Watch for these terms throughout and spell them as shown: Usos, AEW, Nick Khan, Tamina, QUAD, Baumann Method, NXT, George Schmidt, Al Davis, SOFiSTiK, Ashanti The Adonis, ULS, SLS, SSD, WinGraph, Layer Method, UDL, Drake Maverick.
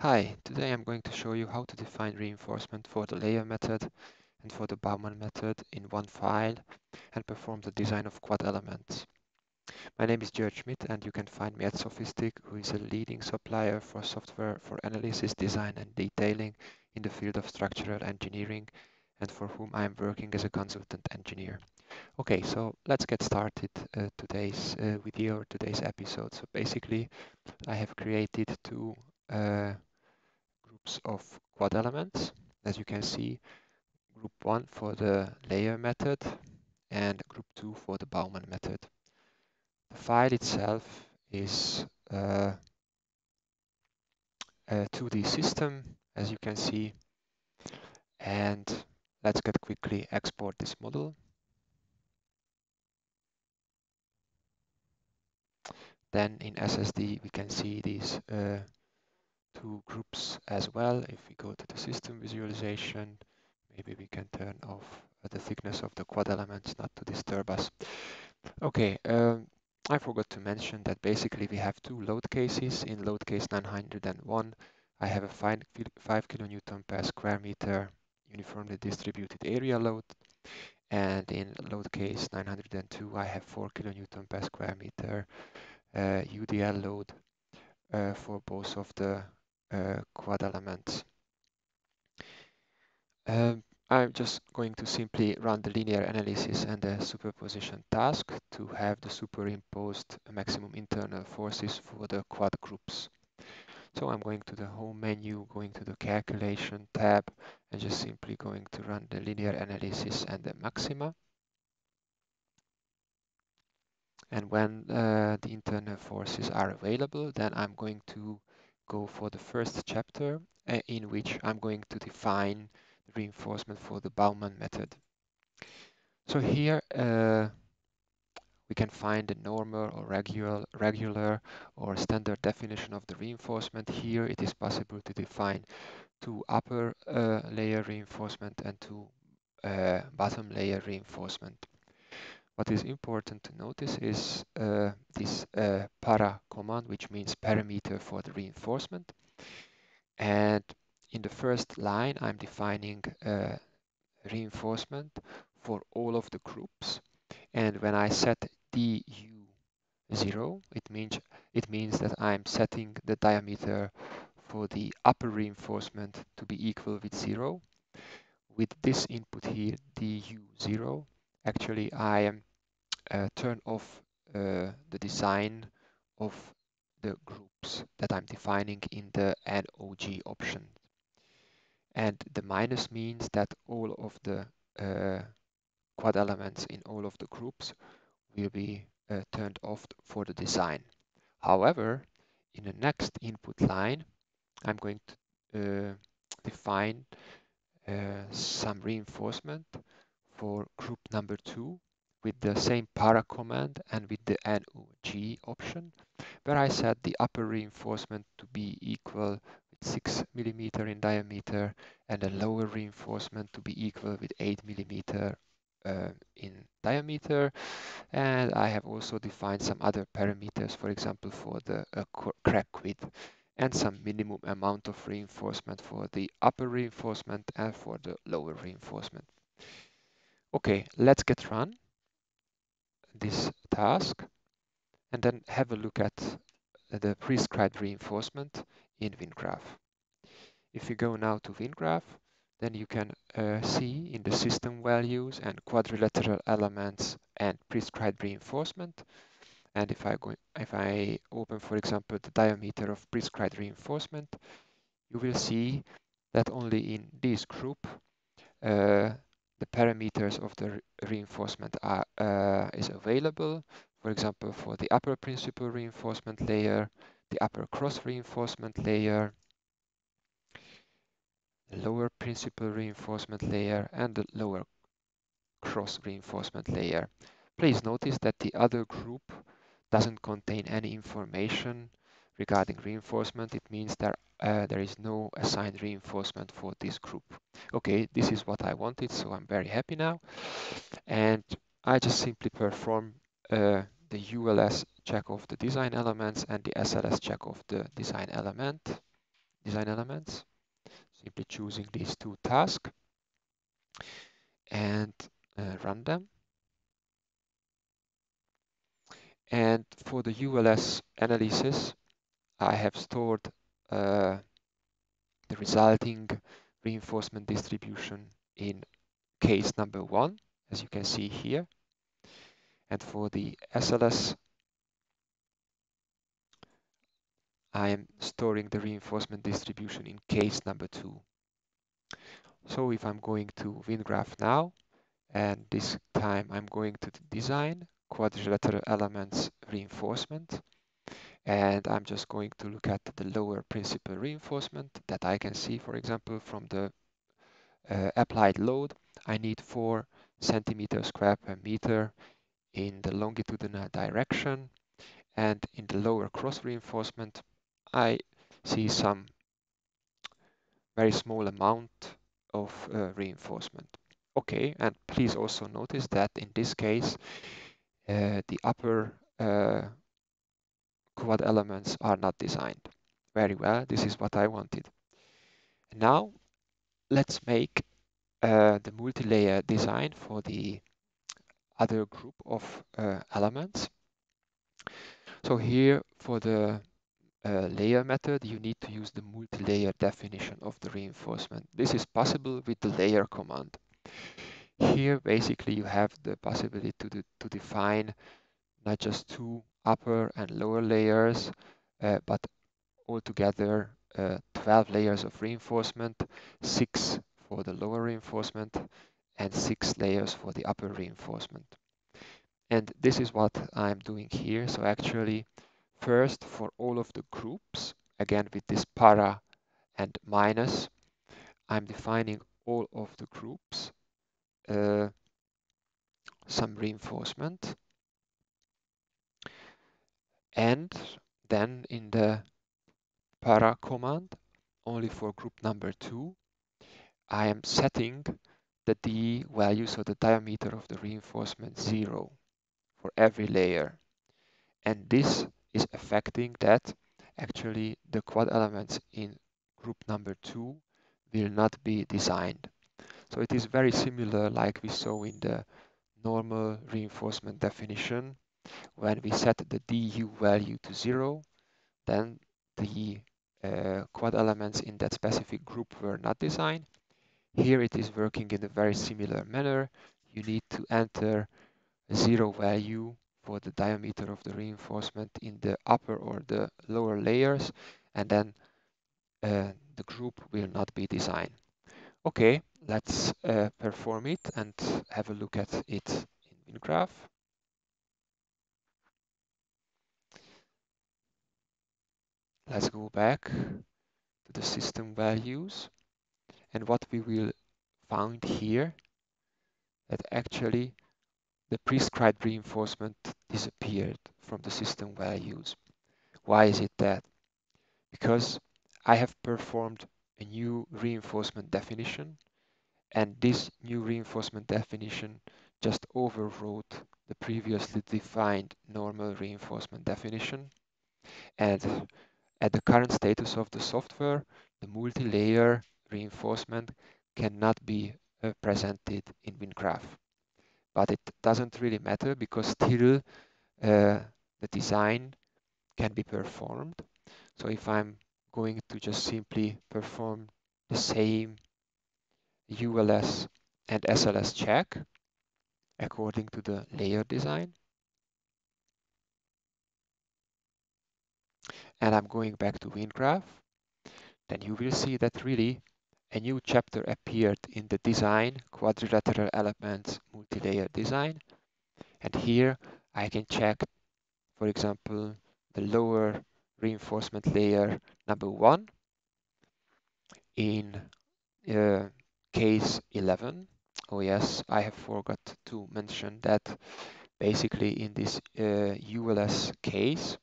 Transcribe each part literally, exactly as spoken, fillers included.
Hi, today I'm going to show you how to define reinforcement for the layer method and for the Baumann method in one file and perform the design of quad elements. My name is George Schmidt and you can find me at SOFiSTiK, who is a leading supplier for software for analysis, design and detailing in the field of structural engineering and for whom I am working as a consultant engineer. Okay, so let's get started uh, today's uh, video or today's episode. So basically I have created two uh, groups of quad elements, as you can see, group one for the layer method and group two for the Baumann method. The file itself is uh, a two D system, as you can see, and let's get quickly export this model. Then in S S D we can see these uh, two groups as well. If we go to the system visualization, maybe we can turn off the thickness of the quad elements not to disturb us. Okay, um, I forgot to mention that basically we have two load cases. In load case nine hundred one, I have a five kilonewton per square meter uniformly distributed area load. And in load case nine hundred two, I have four kilonewton per square meter uh, U D L load uh, for both of the uh, quad elements. Um, I'm just going to simply run the linear analysis and the superposition task to have the superimposed maximum internal forces for the quad groups. So I'm going to the home menu, going to the calculation tab, and just simply going to run the linear analysis and the maxima. And when uh, the internal forces are available, then I'm going to go for the first chapter uh, in which I'm going to define reinforcement for the Baumann method. So here uh, we can find the normal or regular, regular or standard definition of the reinforcement. Here it is possible to define two upper uh, layer reinforcement and two uh, bottom layer reinforcement. What is important to notice is uh, this uh, para command, which means parameter for the reinforcement. And in the first line, I'm defining uh, reinforcement for all of the groups. And when I set D U zero, it means, it means that I'm setting the diameter for the upper reinforcement to be equal with zero. With this input here, D U zero, actually I uh, turn off uh, the design of the groups that I'm defining in the N O G option. And the minus means that all of the uh, quad elements in all of the groups will be uh, turned off for the design. However, in the next input line, I'm going to uh, define uh, some reinforcement for group number two with the same para command and with the N O G option, where I set the upper reinforcement to be equal six millimeter in diameter and a lower reinforcement to be equal with eight millimeter uh, in diameter. And I have also defined some other parameters, for example, for the uh, crack width and some minimum amount of reinforcement for the upper reinforcement and for the lower reinforcement. Okay, let's get run this task and then have a look at the prescribed reinforcement in WinGraph. If you go now to WinGraph, then you can uh, see in the system values and quadrilateral elements and prescribed reinforcement. And if I go, if I open, for example, the diameter of prescribed reinforcement, you will see that only in this group uh, the parameters of the re reinforcement are uh, is available. For example, for the upper principal reinforcement layer, the upper cross reinforcement layer, the lower principal reinforcement layer, and the lower cross reinforcement layer. Please notice that the other group doesn't contain any information regarding reinforcement. It means that uh, there is no assigned reinforcement for this group. Okay, this is what I wanted, so I'm very happy now. And I just simply perform uh, the U L S check of the design elements and the S L S check of the design element, design elements, simply choosing these two tasks and uh, run them. And for the U L S analysis, I have stored uh, the resulting reinforcement distribution in case number one, as you can see here. And for the S L S, I am storing the reinforcement distribution in case number two. So if I'm going to WinGraph now, and this time I'm going to design quadrilateral elements reinforcement, and I'm just going to look at the lower principal reinforcement that I can see, for example, from the uh, applied load. I need four centimeters square per meter in the longitudinal direction, and in the lower cross reinforcement, I see some very small amount of uh, reinforcement. Okay, and please also notice that in this case, uh, the upper uh, quad elements are not designed. Very well, this is what I wanted. Now, let's make uh, the multi-layer design for the other group of uh, elements. So here for the uh, layer method, you need to use the multi-layer definition of the reinforcement. This is possible with the layer command. Here, basically, you have the possibility to, de to define not just two upper and lower layers, uh, but altogether uh, twelve layers of reinforcement, six for the lower reinforcement, and six layers for the upper reinforcement. And this is what I'm doing here. So actually, first for all of the groups, again with this para and minus, I'm defining all of the groups, uh, some reinforcement. And then in the para command, only for group number two, I am setting the D value, so the diameter of the reinforcement zero for every layer. And this is affecting that actually the quad elements in group number two will not be designed. So it is very similar like we saw in the normal reinforcement definition. When we set the D U value to zero, then the uh, quad elements in that specific group were not designed. Here it is working in a very similar manner. You need to enter a zero value for the diameter of the reinforcement in the upper or the lower layers, and then uh, the group will not be designed. Okay, let's uh, perform it and have a look at it in WinGraph. Let's go back to the system values, and what we will find here that actually the prescribed reinforcement disappeared from the system values. Why is it that? Because I have performed a new reinforcement definition, and this new reinforcement definition just overwrote the previously defined normal reinforcement definition. And at the current status of the software, the multi-layer reinforcement cannot be uh, presented in WinGraph. But it doesn't really matter because still uh, the design can be performed. So if I'm going to just simply perform the same U L S and S L S check according to the layer design, and I'm going back to WinGraph, then you will see that really a new chapter appeared in the design, quadrilateral elements, multi-layer design. And here I can check, for example, the lower reinforcement layer number one in uh, case eleven. Oh yes, I have forgot to mention that basically in this uh, U L S case,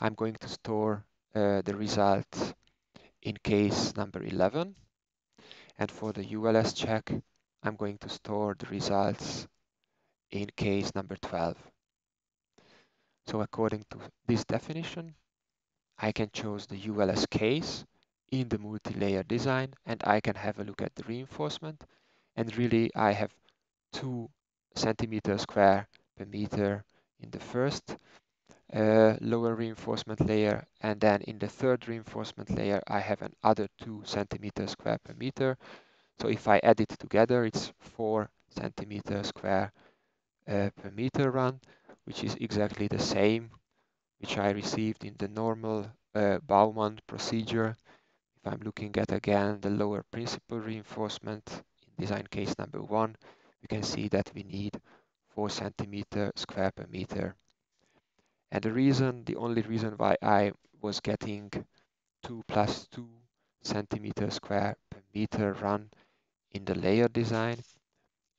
I'm going to store uh, the result in case number eleven. And for the U L S check, I'm going to store the results in case number twelve. So according to this definition, I can choose the U L S case in the multi-layer design, and I can have a look at the reinforcement. And really, I have two centimeter square per meter in the first uh, lower reinforcement layer, and then in the third reinforcement layer, I have another two centimeter square per meter. So if I add it together, it's four centimeter square uh, per meter run, which is exactly the same which I received in the normal uh, Baumann procedure. If I'm looking at again the lower principal reinforcement in design case number one, we can see that we need four centimeter square per meter. And the reason, the only reason why I was getting two plus two centimeter square per meter run in the layer design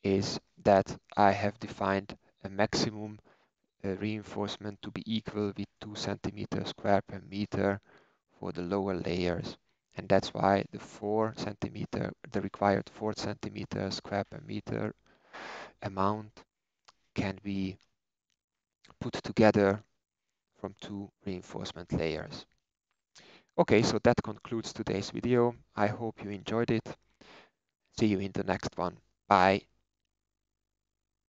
is that I have defined a maximum uh, reinforcement to be equal with two centimeter square per meter for the lower layers. And that's why the four centimeter, the required four centimeter square per meter amount can be put together from two reinforcement layers. Okay, so that concludes today's video. I hope you enjoyed it. See you in the next one. Bye.